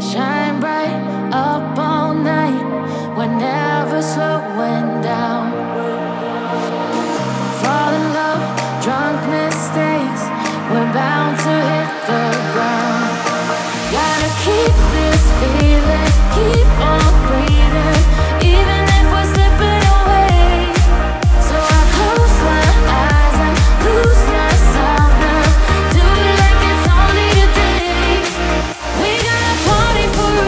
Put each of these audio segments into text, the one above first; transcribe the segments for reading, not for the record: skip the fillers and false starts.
Shine bright up all night, we're never slowing down. Fall in love, drunk mistakes, we're bound to hit the ground. Gotta keep this feeling, keep on breathing, even if we're slipping away. So I close my eyes and lose myself now. Do it like it's only a day. We gotta party for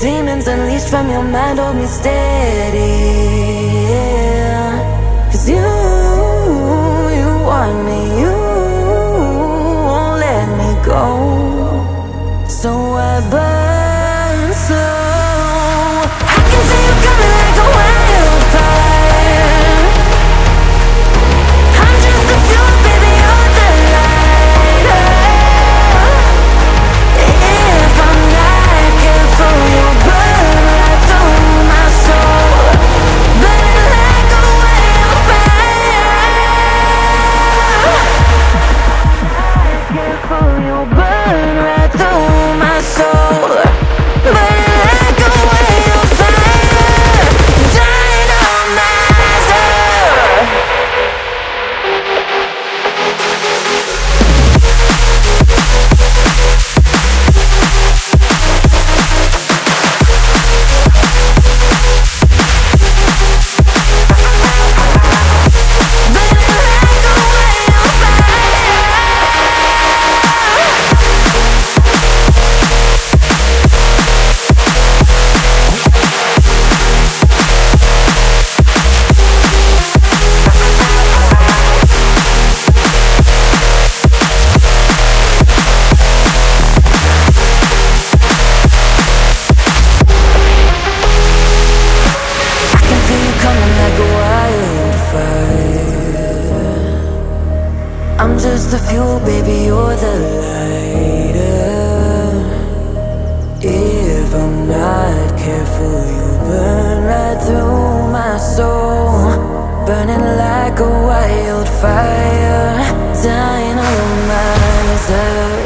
demons unleashed from your mind hold me steady, yeah. Cause you want me, you won't let me go, so I burn slow. I can see you coming like a wildfire. I'm just a fuel, baby, you're the lighter. If I'm not careful, you'll burn right through my soul, burning like a wildfire. If I'm not careful, you'll burn right through my soul. The fuel, baby, you're the lighter. If I'm not careful, you burn right through my soul, burning like a wildfire, dying on my desire.